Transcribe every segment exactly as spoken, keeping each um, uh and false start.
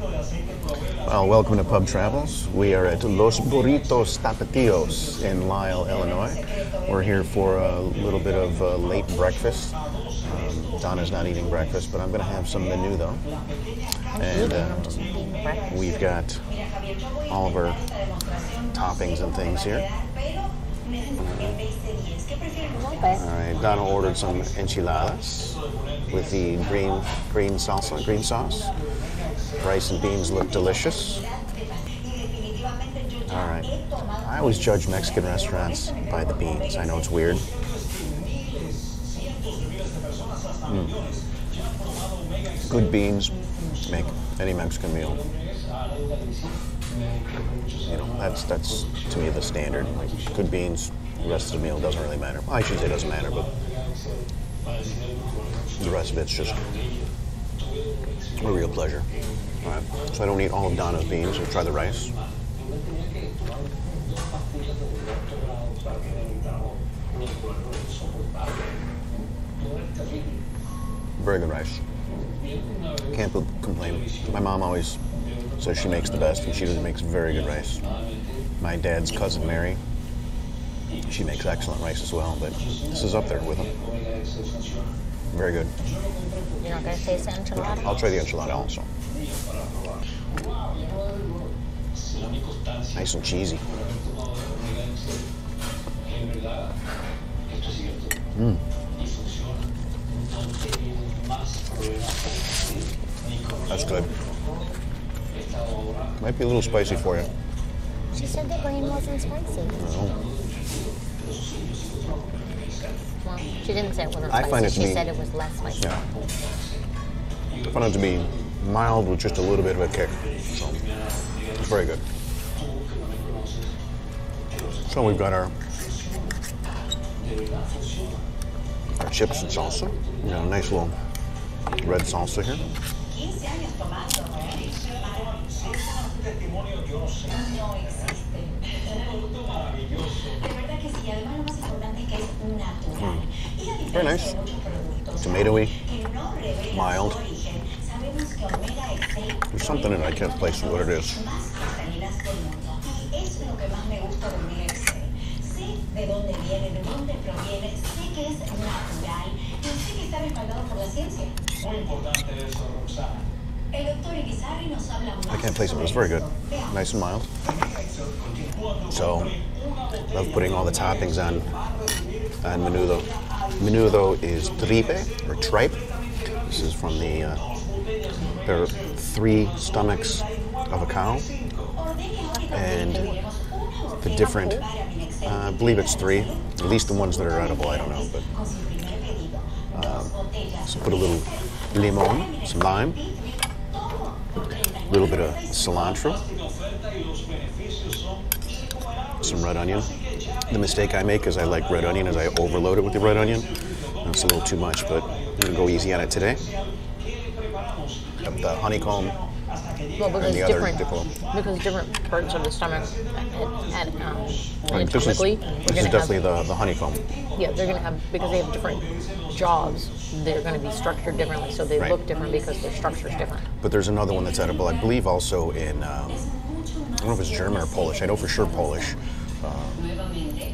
Well, welcome to Pub Travels. We are at Los Burritos Tapatios in Lyle, Illinois. We're here for a little bit of uh, late breakfast. Um, Donna's not eating breakfast, but I'm going to have some menudo. And uh, we've got all of our toppings and things here. All right, Donna ordered some enchiladas with the green green salsa, green sauce. Rice and beans look delicious. All right, I always judge Mexican restaurants by the beans. I know it's weird. Mm. Good beans make any Mexican meal. You know, that's that's to me the standard. Like good beans, the rest of the meal doesn't really matter. Well, I should say it doesn't matter, but the rest of it's just a real pleasure. All right, so I don't eat all of Donna's beans. I'll try the rice. Very good rice. Can't complain. My mom always says she makes the best, and she makes very good rice. My dad's cousin Mary, she makes excellent rice as well, but this is up there with them. Very good. You're not going to taste the enchilada? Okay, I'll try the enchilada also. Nice and cheesy. Mm. That's good. Might be a little spicy for you. She said the green wasn't spicy. No. Well, she didn't say it wasn't I spicy. Find it she be, said it was less spicy. Yeah. I found it to be mild with just a little bit of a kick. So it's very good. So we've got our, our chips and salsa. We got a nice little red salsa here. Mm. Very nice. Tomatoey, mild. There's something in it, I can't place what it is. I can't place it, but it's very good. Nice and mild. So, love putting all the toppings on, on menudo. Menudo is tripe, or tripe. This is from the, uh, there are three stomachs of a cow, and the different, uh, I believe it's three, at least the ones that are edible, I don't know, but uh, so put a little limon, some lime, a little bit of cilantro, some red onion. The mistake I make is I like red onion is I overload it with the red onion. It's a little too much, but I'm gonna go easy on it today. The honeycomb well, and the other dipolo. Because different parts of the stomach at, at, um, like this is, this is definitely have, the, the honeycomb. Yeah, they're gonna have, because they have different jaws, they're gonna be structured differently, so they right. look different because their structure's different. But there's another one that's edible, I believe also in, um, I don't know if it's German or Polish. I know for sure Polish. Um,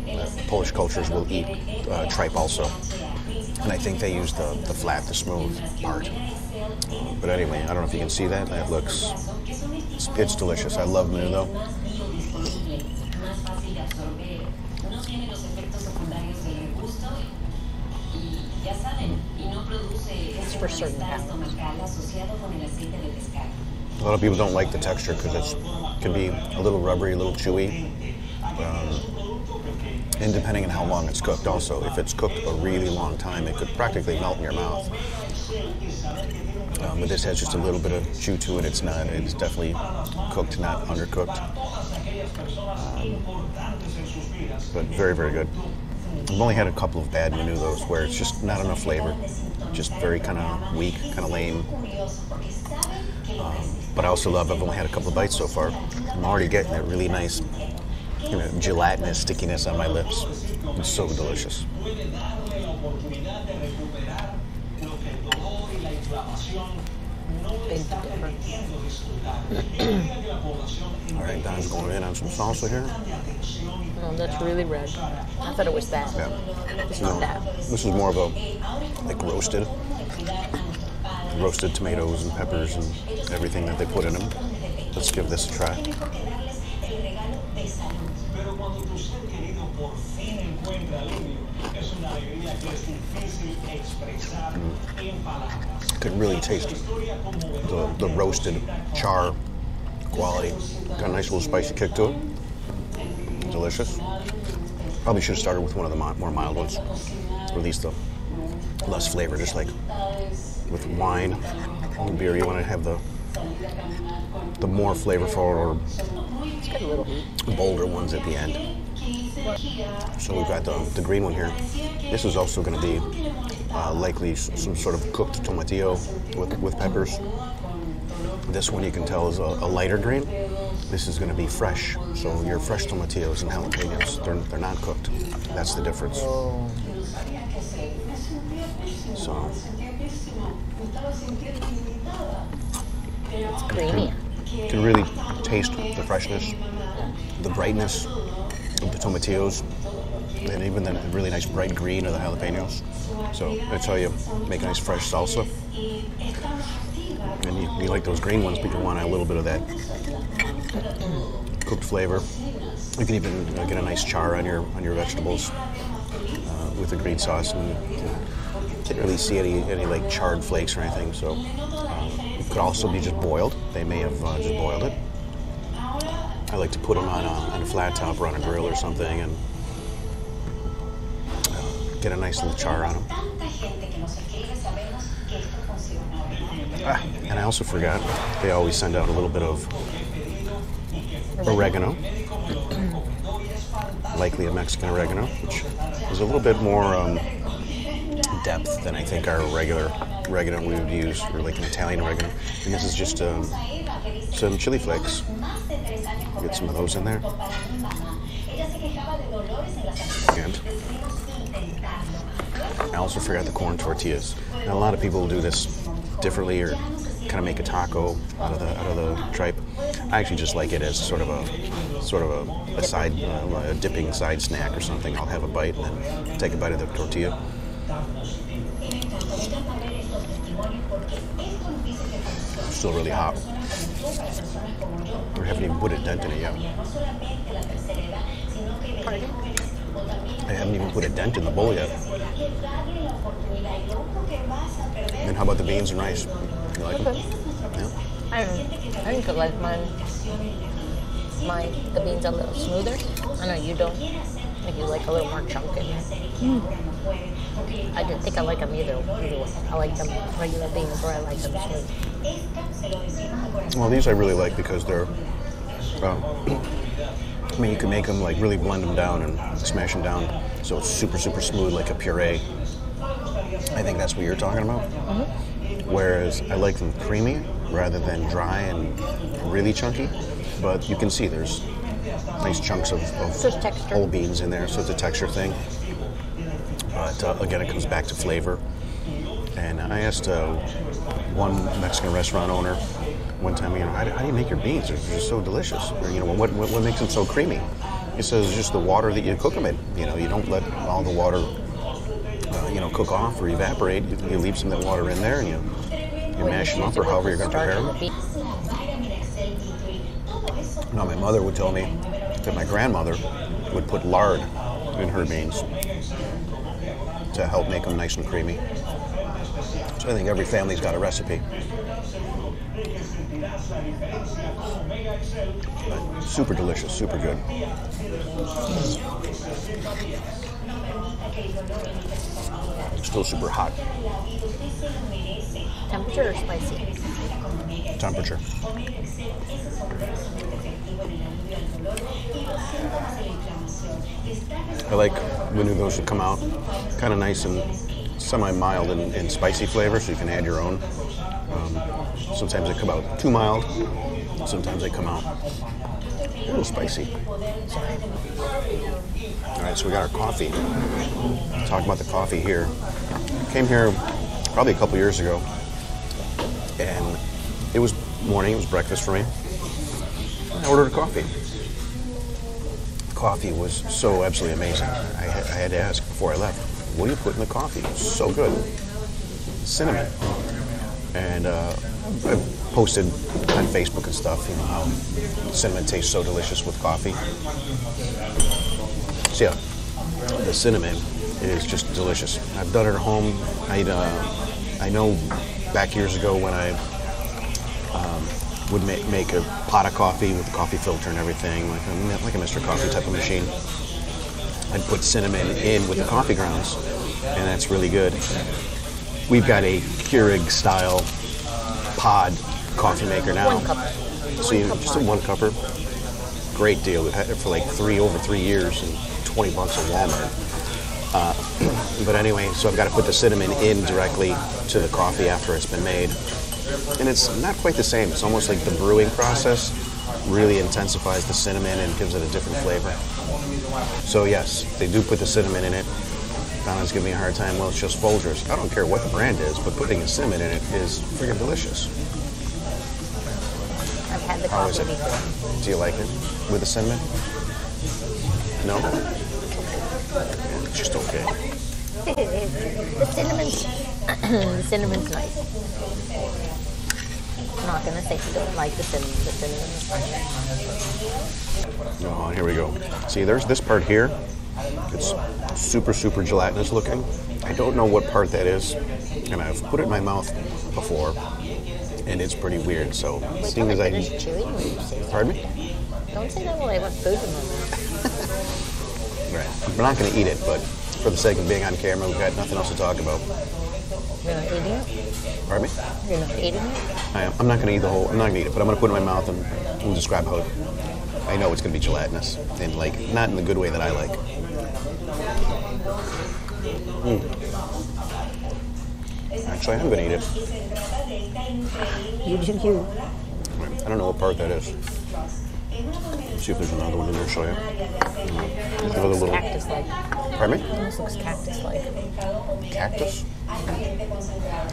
uh, Polish cultures will eat uh, tripe also. And I think they use the, the flat, the smooth part. Um, but anyway, I don't know if you can see that. That looks, it's, it's delicious. I love menudo. It's for certain patterns. A lot of people don't like the texture because it can be a little rubbery, a little chewy. Um, and depending on how long it's cooked also. If it's cooked a really long time, it could practically melt in your mouth. Um, but this has just a little bit of chew to it. It's not, it's definitely cooked, not undercooked. Um, but very, very good. I've only had a couple of bad menudos where it's just not enough flavor. Just very kind of weak, kind of lame. Um, but I also love, I've only had a couple of bites so far. I'm already getting that really nice, you know, gelatinous stickiness on my lips. It's so delicious. Big difference. All right, Don's going in on some salsa here. Oh, that's really red. I thought it was that. Yeah. It's no, not that. This is more of a, like, roasted. Roasted tomatoes and peppers and everything that they put in them. Let's give this a try. Mm. You can really taste the, the roasted char quality. Got a nice little spicy kick to it. Delicious. Probably should have started with one of the more mild ones, or at least the less flavor, just like with wine and beer. You want to have the the more flavorful or it's got a little bolder ones at the end. So we've got the, the green one here. This is also going to be uh, likely some sort of cooked tomatillo with, with peppers. This one you can tell is a, a lighter green. This is going to be fresh. So your fresh tomatillos and jalapenos, they're, they're not cooked. That's the difference. So. It's creamy. You can really taste the freshness, the brightness of the tomatillos, and even the really nice bright green of the jalapenos. So that's how you make a nice fresh salsa. And you, you like those green ones, but you want a little bit of that cooked flavor. You can even get a nice char on your on your vegetables uh, with the green sauce, and you can't really see any any like charred flakes or anything. So. Um, Could also be just boiled. They may have uh, just boiled it. I like to put them on a, on a flat top or on a grill or something, and uh, get a nice little char on them. Ah, and I also forgot, they always send out a little bit of oregano, likely a Mexican oregano, which is a little bit more um, depth than I think our regular oregano we would use, or like an Italian oregano. And this is just um, some chili flakes. Get some of those in there. And I also forgot the corn tortillas. And a lot of people do this differently, or kind of make a taco out of the out of the tripe. I actually just like it as sort of a sort of a, a side uh, a dipping side snack or something. I'll have a bite and then take a bite of the tortilla. Still really hot. We haven't even put a dent in it yet. I haven't even put a dent in the bowl yet. And how about the beans and rice? You like them? Yeah. I don't know. I think I like mine. Mine, the beans are a little smoother. I know you don't. Maybe you like a little more chunky. Mm. I didn't think I like them either. I like them regular beans, or I like them smooth. Well, these I really like because they're. Um, I mean, you can make them, like, really blend them down and smash them down, so it's super super smooth, like a puree. I think that's what you're talking about. Mm-hmm. Whereas I like them creamy rather than dry and really chunky. But you can see there's nice chunks of, of whole beans in there, so it's a texture thing. But uh, again, it comes back to flavor. And I asked uh, one Mexican restaurant owner one time, you know, how do, how do you make your beans? They're just so delicious. Or, you know, what, what what makes them so creamy? He says just the water that you cook them in. You know, you don't let all the water, uh, you know, cook off or evaporate. You, you leave some of that water in there, and you you mash them up, or however you're going to prepare them. Now, my mother would tell me that my grandmother would put lard in her beans to help make them nice and creamy. So I think every family's got a recipe. But super delicious, super good. Still super hot. Temperature or spicy? Temperature. I like menudos that come out kind of nice and semi-mild and, and spicy flavor, so you can add your own. Um, sometimes they come out too mild, sometimes they come out a little spicy. All right, so we got our coffee. Talk about the coffee here. Came here probably a couple years ago, and it was morning. It was breakfast for me. I ordered a coffee. The coffee was so absolutely amazing. I, ha I had to ask before I left, what do you put in the coffee? It was so good. Cinnamon. And uh, I posted on Facebook and stuff, you know, how cinnamon tastes so delicious with coffee. So yeah, the cinnamon is just delicious. I've done it at home. I'd, uh, I know back years ago when I um, would ma make a pot of coffee with a coffee filter and everything, like a, like a Mister Coffee type of machine, I'd put cinnamon in with the coffee grounds, and that's really good. We've got a Keurig style pod coffee maker now. One cup. So you, just a one cupper. Great deal. We've had it for like three over three years and twenty bucks at Walmart. Uh, but anyway, so I've got to put the cinnamon in directly to the coffee after it's been made. And it's not quite the same. It's almost like the brewing process really intensifies the cinnamon and gives it a different flavor. So yes, they do put the cinnamon in it. Donna's giving me a hard time. Well, it's just Folgers. I don't care what the brand is, but putting a cinnamon in it is freaking delicious. I've had the coffee before. Do you like it with the cinnamon? No? Yeah, it's just okay. It is. The cinnamon's, the cinnamon's nice. I'm not going to say you don't like the cinnamon. The cinnamon's nice. Oh, here we go. See, there's this part here. It's super, super gelatinous looking. I don't know what part that is, and I've put it in my mouth before, and it's pretty weird. So, seeing as I chewy, pardon me. Don't say that while I want food in my mouth. Right. We're not going to eat it, but for the sake of being on camera, we've got nothing else to talk about. You're not eating it. Pardon me. You're not eating it. I am. I'm not going to eat the whole. I'm not going to eat it, but I'm going to put it in my mouth and we'll describe how. It, I know it's going to be gelatinous, and like not in the good way that I like. Mm. Actually, I'm going to eat it. You do you. I don't know what part that is. Let's see if there's another one in there. Show you. Mm. Another little. Cactus-like. Pardon me? This looks cactus-like. Cactus? I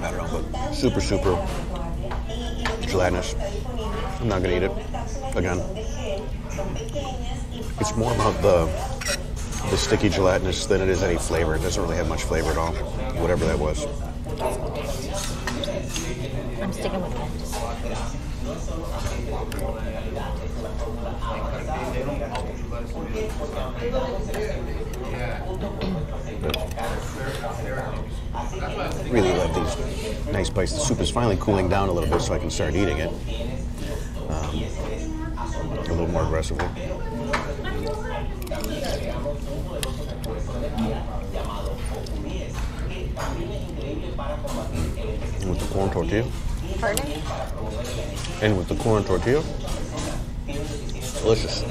don't know, but super, super gelatinous. I'm not going to eat it again. It's more about the the sticky gelatinous than it is any flavor. It doesn't really have much flavor at all, whatever that was. I'm sticking with that. Really love these nice bites. The soup is finally cooling down a little bit, so I can start eating it um, a little more aggressively. And with the corn tortilla. Pardon? And with the corn tortilla. It's delicious.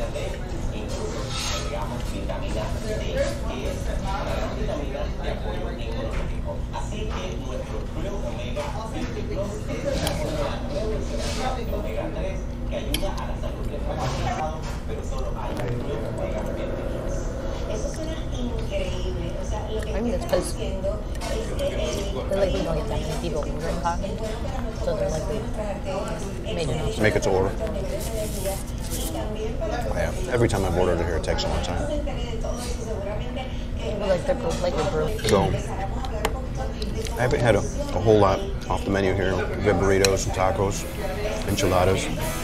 I mean, it's because they're like, we don't get that many people in their pocket, so they're like, we made it. Make it to order. Oh, yeah. Every time I've ordered it here, it takes a long time. Like they're like a brew. So, I haven't had a, a whole lot off the menu here. We've got burritos and tacos, enchiladas.